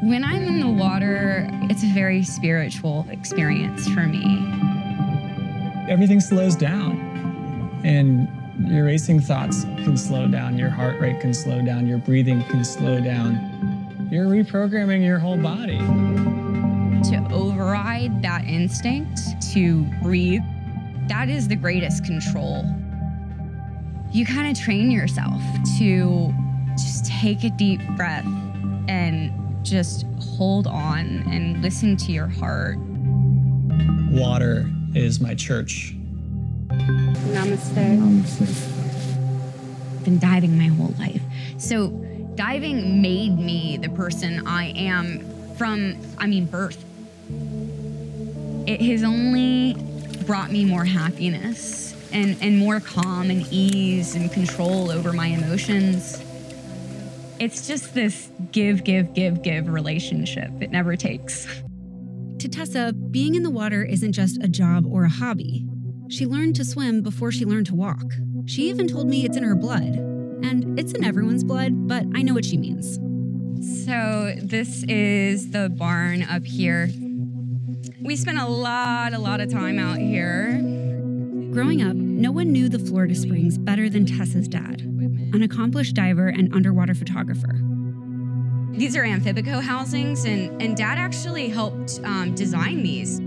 When I'm in the water, it's a very spiritual experience for me. Everything slows down, and your racing thoughts can slow down, your heart rate can slow down, your breathing can slow down. You're reprogramming your whole body. To override that instinct to breathe, that is the greatest control. You kind of train yourself to just take a deep breath and just hold on and listen to your heart. Water is my church. Namaste. Namaste. I've been diving my whole life. So diving made me the person I am from, birth. It has only brought me more happiness and more calm and ease and control over my emotions. It's just this give, give, give, give relationship. It never takes. To Tessa, being in the water isn't just a job or a hobby. She learned to swim before she learned to walk. She even told me it's in her blood. And it's in everyone's blood, but I know what she means. So this is the barn up here. We spent a lot of time out here. Growing up, no one knew the Florida Springs better than Tessa's dad, an accomplished diver and underwater photographer. These are Amphibico housings, and Dad actually helped design these.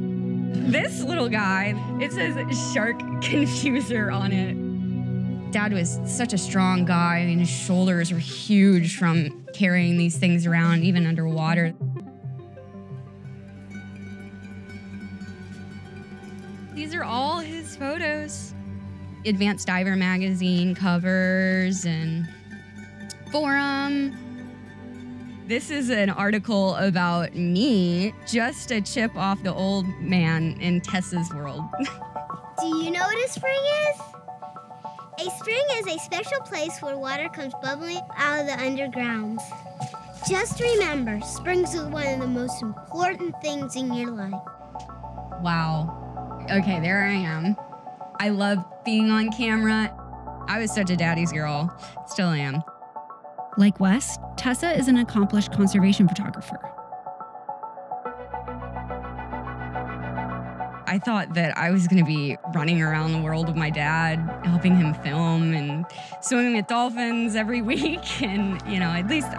This little guy, it says Shark Confuser on it. Dad was such a strong guy, and his shoulders were huge from carrying these things around, even underwater. These are all his photos. Advanced Diver magazine covers and forum. This is an article about me, just a chip off the old man in Tessa's world. Do you know what a spring is? A spring is a special place where water comes bubbling out of the underground. Just remember, springs are one of the most important things in your life. Wow. Okay, there I am. I love being on camera. I was such a daddy's girl, still am. Like Wes, Tessa is an accomplished conservation photographer. I thought that I was gonna be running around the world with my dad, helping him film and swimming with dolphins every week. And you know, at least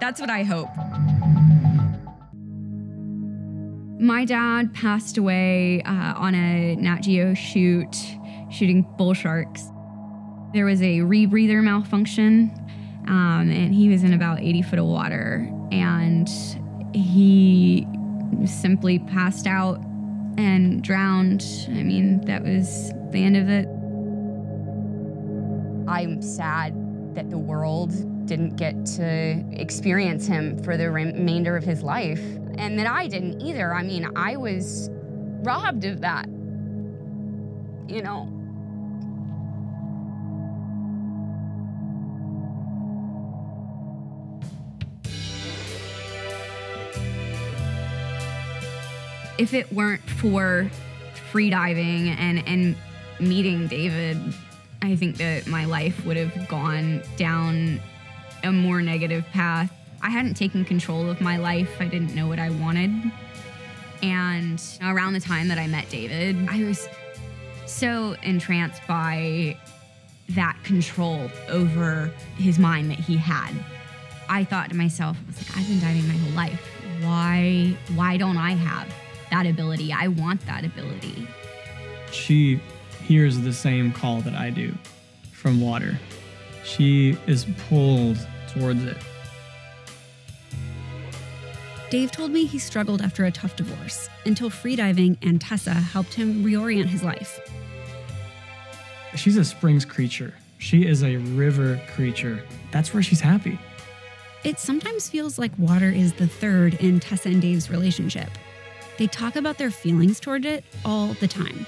that's what I hope. My dad passed away on a Nat Geo shoot, shooting bull sharks. There was a rebreather malfunction, and he was in about 80 feet of water, and he simply passed out and drowned. I mean, that was the end of it. I'm sad that the world didn't get to experience him for the remainder of his life, and that I didn't either. I mean, I was robbed of that, you know. If it weren't for freediving and meeting David, I think that my life would have gone down a more negative path. I hadn't taken control of my life. I didn't know what I wanted. And around the time that I met David, I was so entranced by that control over his mind that he had. I thought to myself, I was like, I've been diving my whole life. Why don't I have that ability? I want that ability. She hears the same call that I do from water. She is pulled towards it. Dave told me he struggled after a tough divorce until freediving and Tessa helped him reorient his life. She's a springs creature. She is a river creature. That's where she's happy. It sometimes feels like water is the third in Tessa and Dave's relationship. They talk about their feelings toward it all the time.